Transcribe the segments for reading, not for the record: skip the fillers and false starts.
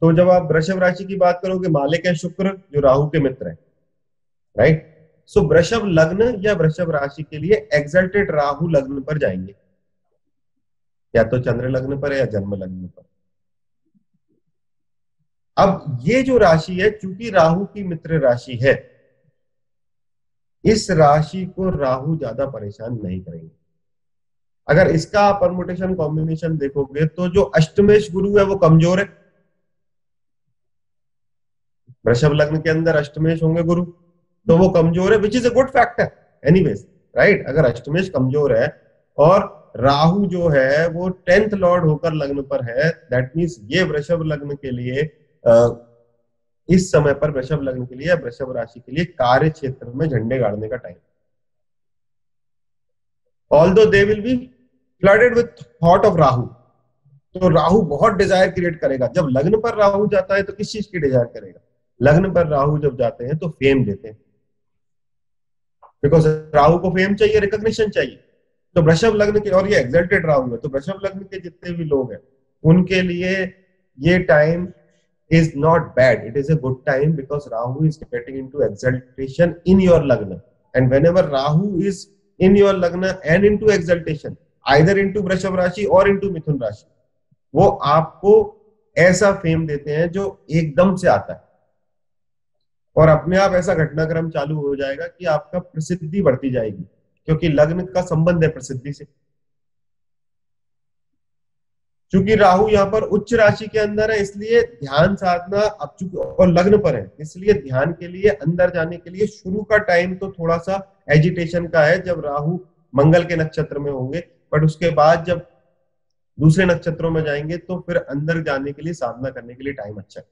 तो जब आप वृषभ राशि की बात करोगे, मालिक है शुक्र जो राहु के मित्र है, राइट। सो वृषभ लग्न या वृषभ राशि के लिए एक्सल्टेड राहु लग्न पर जाएंगे, या तो चंद्र लग्न पर है या जन्म लग्न पर। अब ये जो राशि है, चूंकि राहु की मित्र राशि है, इस राशि को राहु ज्यादा परेशान नहीं करेंगे। अगर इसका आप परमुटेशन कॉम्बिनेशन देखोगे तो जो अष्टमेश गुरु है वो कमजोर है, वृषभ लग्न के अंदर अष्टमेश होंगे गुरु, तो वो कमजोर है, which is a good factor anyways, right. अगर अष्टमेश कमजोर है और राहु जो है वो 10th लॉर्ड होकर लग्न पर है, दैट मीन्स ये वृषभ लग्न के लिए इस समय पर वृषभ लग्न के लिए, वृषभ राशि के लिए कार्य क्षेत्र में झंडे गाड़ने का time. Although they will be flooded with thought of Rahu, तो राहु बहुत डिजायर क्रिएट करेगा। जब लग्न पर राहु जाता है तो किस चीज की डिजायर करेगा? लग्न पर राहु जब जाते हैं तो फेम देते हैं, बिकॉज राहु को फेम चाहिए, रिकॉग्निशन चाहिए। तो वृषभ लग्न के, और ये एक्सल्टेड राहु है, तो वृषभ लग्न के जितने भी लोग हैं उनके लिए ये time is not bad, it is a good time, because Rahu is getting into exaltation in your lagna, and whenever Rahu is in your lagna and into exaltation, either into Vrishabh rashi और इनटू मिथुन राशि, वो आपको ऐसा फेम देते हैं जो एकदम से आता है, और अपने आप ऐसा घटनाक्रम चालू हो जाएगा कि आपका प्रसिद्धि बढ़ती जाएगी, क्योंकि लग्न का संबंध है प्रसिद्धि से। चूंकि राहु यहाँ पर उच्च राशि के अंदर है, इसलिए ध्यान साधना अब चूंकि और लग्न पर है, इसलिए ध्यान के लिए अंदर जाने के लिए शुरू का टाइम तो थोड़ा सा एजिटेशन का है जब राहु मंगल के नक्षत्र में होंगे, बट उसके बाद जब दूसरे नक्षत्रों में जाएंगे तो फिर अंदर जाने के लिए, साधना करने के लिए टाइम अच्छा है।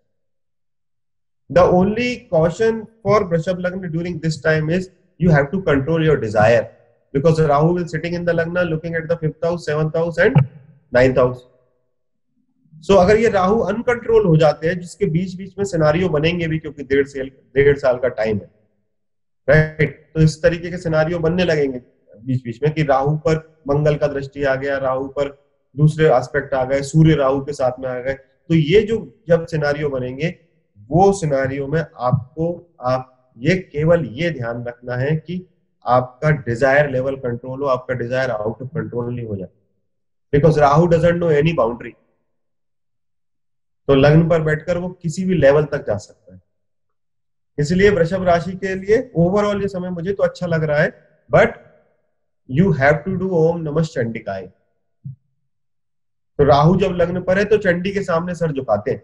The only caution for Vrishab Lagna during this time is you have to control your desire, because Rahu will sitting in the Lagna, looking at the 5th house, 7th house and 9th house. So अगर ये Rahu uncontrol हो जाते हैं, जिसके बीच बीच में scenario बनेंगे भी, क्योंकि डेढ़ साल का टाइम है, राइट। तो इस तरीके के सिनारियो बनने लगेंगे बीच बीच में कि राहु पर मंगल का दृष्टि आ गया, राहु पर दूसरे एस्पेक्ट आ गए, सूर्य राहु के साथ में आ गए, तो ये जो जब सिनारियो बनेंगे वो सिनारियों में आपको केवल ये ध्यान रखना है कि आपका डिजायर लेवल कंट्रोल हो, आपका डिजायर आउट ऑफ कंट्रोल नहीं हो जाए, because Rahu doesn't know any boundary. तो लग्न पर बैठकर वो किसी भी लेवल तक जा सकता है। इसलिए वृषभ राशि के लिए ओवरऑल ये समय मुझे तो अच्छा लग रहा है, but you have to do ओम नमः चंडिकाय। तो राहु जब लग्न पर है तो चंडी के सामने सर झुकाते हैं,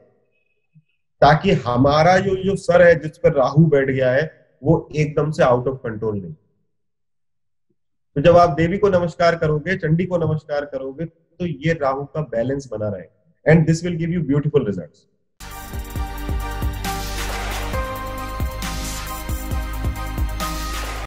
ताकि हमारा जो सर है जिस पर राहु बैठ गया है वो एकदम से आउट ऑफ कंट्रोल नहीं। तो जब आप देवी को नमस्कार करोगे, चंडी को नमस्कार करोगे, तो ये राहु का बैलेंस बना रहेगा, and this will give you beautiful results.